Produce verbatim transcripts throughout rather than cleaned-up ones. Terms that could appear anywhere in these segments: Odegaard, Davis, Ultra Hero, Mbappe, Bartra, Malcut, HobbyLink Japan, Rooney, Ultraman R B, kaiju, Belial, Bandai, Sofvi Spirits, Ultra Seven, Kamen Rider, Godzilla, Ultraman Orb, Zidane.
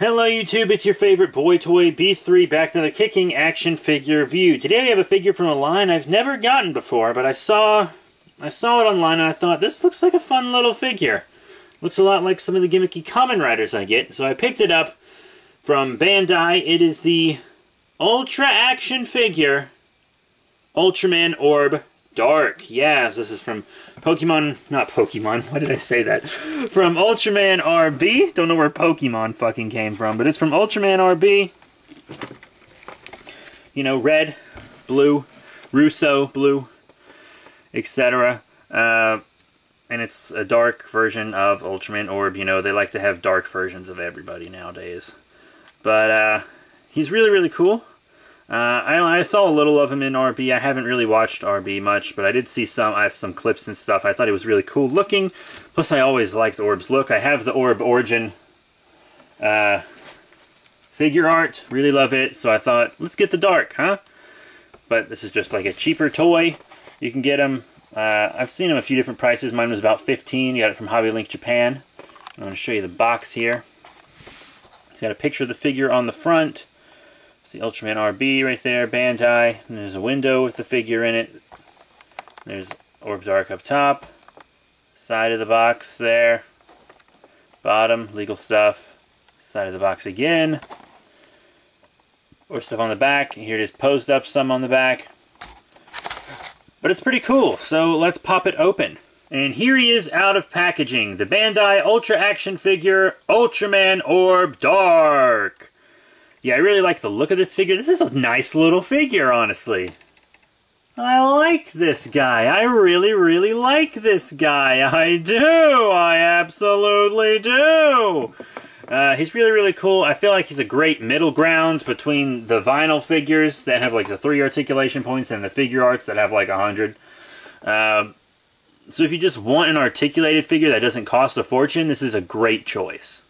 Hello YouTube, it's your favorite boy toy, B three, back to another kicking action figure review. Today I have a figure from a line I've never gotten before, but I saw I saw it online and I thought, this looks like a fun little figure. Looks a lot like some of the gimmicky Kamen Riders I get, so I picked it up from Bandai. It is the Ultra Action Figure Ultraman Orb Dark. Yeah, this is from Pokemon, not Pokemon, why did I say that? From Ultraman R B. Don't know where Pokemon fucking came from, but it's from Ultraman R B. You know, red, blue, Russo, blue, et cetera. Uh, and it's a dark version of Ultraman Orb. You know, they like to have dark versions of everybody nowadays. But uh, he's really, really cool. Uh, I, I saw a little of him in R B. I haven't really watched R B much, but I did see some I have some clips and stuff. I thought it was really cool looking. Plus, I always liked Orb's look. I have the Orb Origin uh, figure art. Really love it. So I thought, let's get the Dark, huh? But this is just like a cheaper toy. You can get them. Uh, I've seen them a few different prices. Mine was about fifteen dollars. You got it from HobbyLink Japan. I'm going to show you the box here. It's got a picture of the figure on the front. The Ultraman R B right there, Bandai, and there's a window with the figure in it. There's Orb Dark up top, side of the box there, bottom, legal stuff, side of the box again, or stuff on the back, and here it is posed up some on the back. But it's pretty cool, so let's pop it open. And here he is out of packaging, the Bandai Ultra Action Figure Ultraman Orb Dark. Yeah, I really like the look of this figure. This is a nice little figure, honestly. I like this guy. I really, really like this guy. I do. I absolutely do. Uh, he's really, really cool. I feel like he's a great middle ground between the vinyl figures that have like the three articulation points and the figure arts that have like a hundred. Uh, so if you just want an articulated figure that doesn't cost a fortune, this is a great choice.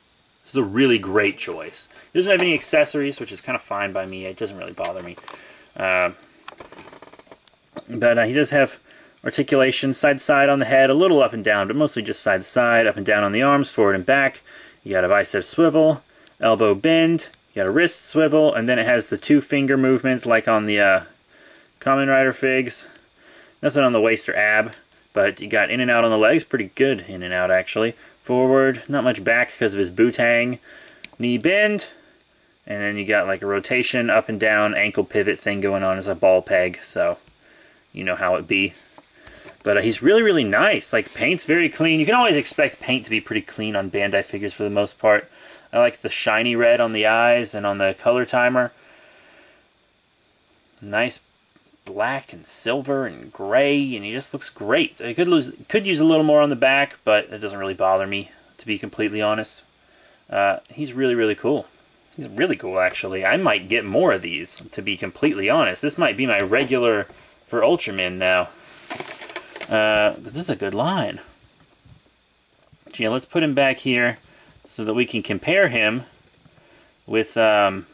This is a really great choice. It doesn't have any accessories, which is kind of fine by me. It doesn't really bother me. Uh, but uh, he does have articulation side to side on the head, a little up and down, but mostly just side to side, up and down on the arms, forward and back. You got a bicep swivel, elbow bend, you got a wrist swivel, and then it has the two finger movement like on the uh, Kamen Rider figs. Nothing on the waist or ab, but you got in and out on the legs. Pretty good in and out, actually. Forward, not much back because of his bootang. Knee bend. And then you got like a rotation, up and down, ankle pivot thing going on as a ball peg, so you know how it be. But uh, he's really, really nice. Like, paint's very clean. You can always expect paint to be pretty clean on Bandai figures for the most part. I like the shiny red on the eyes and on the color timer. Nice black and silver and gray, and he just looks great. I could, lose, could use a little more on the back, but it doesn't really bother me, to be completely honest. Uh, he's really, really cool. He's really cool, actually. I might get more of these, to be completely honest. This might be my regular for Ultraman now. Uh, this is a good line. Yeah, let's put him back here so that we can compare him with... Um,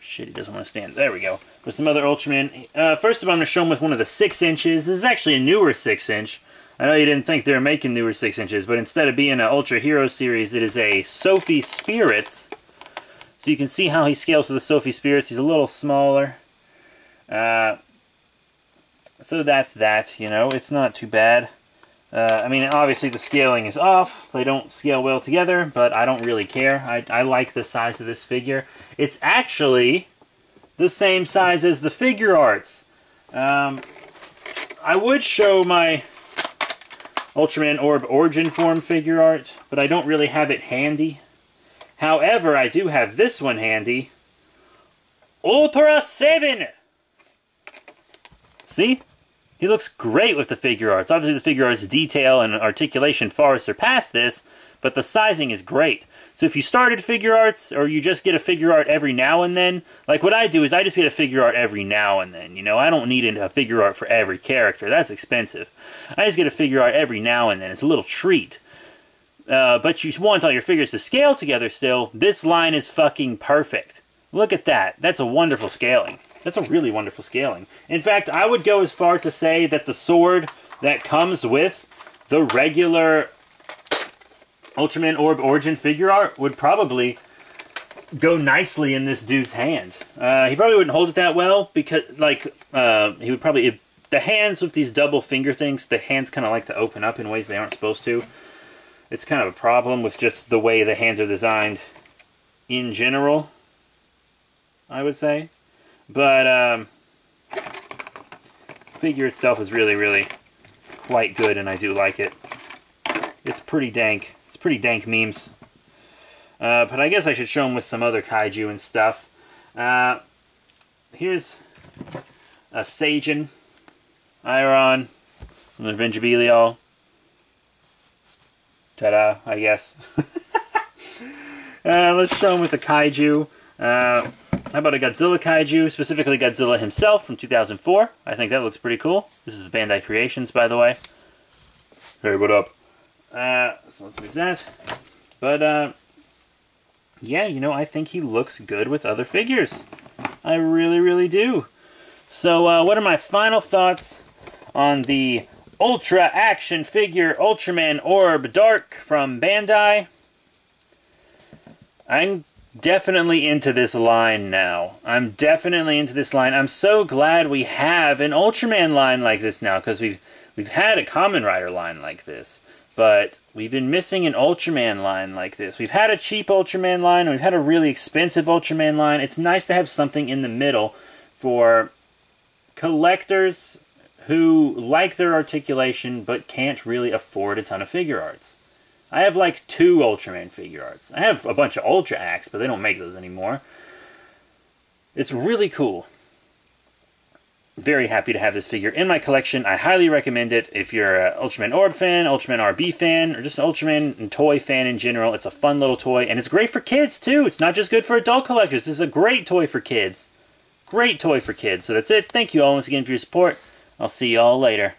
shit, he doesn't want to stand. There we go. With some other Ultraman. Uh, first of all, I'm going to show him with one of the six inches. This is actually a newer six inch. I know you didn't think they were making newer six inches, but instead of being an Ultra Hero series, it is a Sofvi Spirits. So you can see how he scales to the Sofvi Spirits. He's a little smaller. Uh, so that's that, you know. It's not too bad. Uh, I mean, obviously the scaling is off. They don't scale well together, but I don't really care. I, I like the size of this figure. It's actually the same size as the figure arts. Um, I would show my Ultraman Orb Origin Form figure art, but I don't really have it handy. However, I do have this one handy. Ultra Seven! See? He looks great with the figure arts. Obviously the figure arts detail and articulation far surpass this, but the sizing is great. So if you started figure arts, or you just get a figure art every now and then, like what I do is I just get a figure art every now and then, you know, I don't need a figure art for every character, that's expensive. I just get a figure art every now and then, it's a little treat. Uh, but you want all your figures to scale together still, this line is fucking perfect. Look at that. That's a wonderful scaling. That's a really wonderful scaling. In fact, I would go as far to say that the sword that comes with the regular Ultraman Orb Origin figure art would probably go nicely in this dude's hand. Uh, he probably wouldn't hold it that well because, like, uh, he would probably... It, the hands with these double finger things, the hands kind of like to open up in ways they aren't supposed to. It's kind of a problem with just the way the hands are designed in general, I would say. But, um... the figure itself is really, really quite good, and I do like it. It's pretty dank. It's pretty dank memes. Uh, but I guess I should show them with some other kaiju and stuff. Uh, here's a Sajin, Iron, and Avenger Belial. Ta-da, I guess. uh, let's show them with the kaiju. Uh, how about a Godzilla kaiju, specifically Godzilla himself from two thousand four. I think that looks pretty cool. This is the Bandai Creations, by the way. Hey, what up? Uh, so let's move that. But, uh... yeah, you know, I think he looks good with other figures. I really, really do. So, uh, what are my final thoughts on the Ultra Action Figure Ultraman Orb Dark from Bandai? I'm definitely into this line now. I'm definitely into this line. I'm so glad we have an Ultraman line like this now, because we've, we've had a Kamen Rider line like this. But we've been missing an Ultraman line like this. We've had a cheap Ultraman line, and we've had a really expensive Ultraman line. It's nice to have something in the middle for collectors who like their articulation but can't really afford a ton of figure arts. I have like two Ultraman figure arts. I have a bunch of Ultra Acts, but they don't make those anymore. It's really cool. Very happy to have this figure in my collection. I highly recommend it if you're an Ultraman Orb fan, Ultraman R B fan, or just an Ultraman and toy fan in general. It's a fun little toy, and it's great for kids, too. It's not just good for adult collectors. This is a great toy for kids. Great toy for kids. So that's it. Thank you all once again for your support. I'll see you all later.